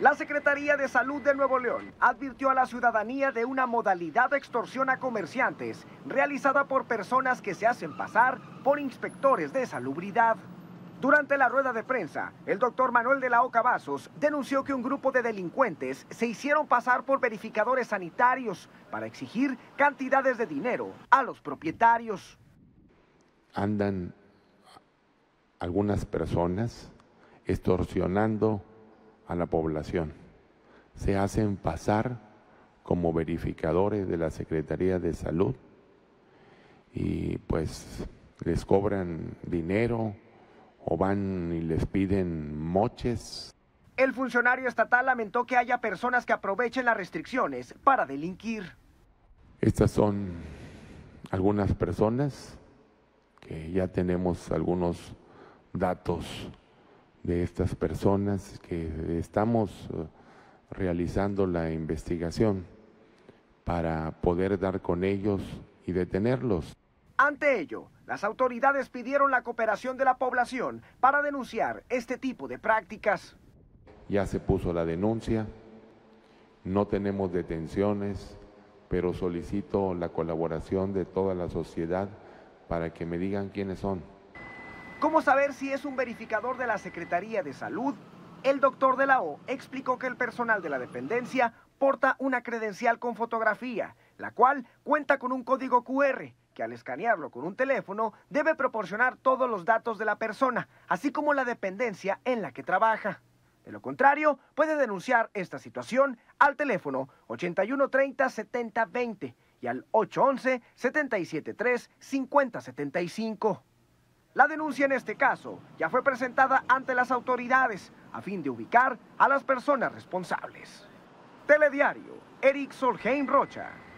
La Secretaría de Salud de Nuevo León advirtió a la ciudadanía de una modalidad de extorsión a comerciantes realizada por personas que se hacen pasar por inspectores de salubridad. Durante la rueda de prensa, el doctor Manuel de la O Cavazos denunció que un grupo de delincuentes se hicieron pasar por verificadores sanitarios para exigir cantidades de dinero a los propietarios. Andan algunas personas extorsionando a la población. Se hacen pasar como verificadores de la Secretaría de Salud y pues les cobran dinero o van y les piden moches. El funcionario estatal lamentó que haya personas que aprovechen las restricciones para delinquir. Estas son algunas personas que ya tenemos algunos datos de estas personas que estamos realizando la investigación para poder dar con ellos y detenerlos. Ante ello, las autoridades pidieron la cooperación de la población para denunciar este tipo de prácticas. Ya se puso la denuncia, no tenemos detenciones, pero solicito la colaboración de toda la sociedad para que me digan quiénes son. ¿Cómo saber si es un verificador de la Secretaría de Salud? El doctor de la O explicó que el personal de la dependencia porta una credencial con fotografía, la cual cuenta con un código QR, que al escanearlo con un teléfono debe proporcionar todos los datos de la persona, así como la dependencia en la que trabaja. De lo contrario, puede denunciar esta situación al teléfono 8130-7020 y al 811-773-5075. La denuncia en este caso ya fue presentada ante las autoridades a fin de ubicar a las personas responsables. Telediario, Eric Solheim Rocha.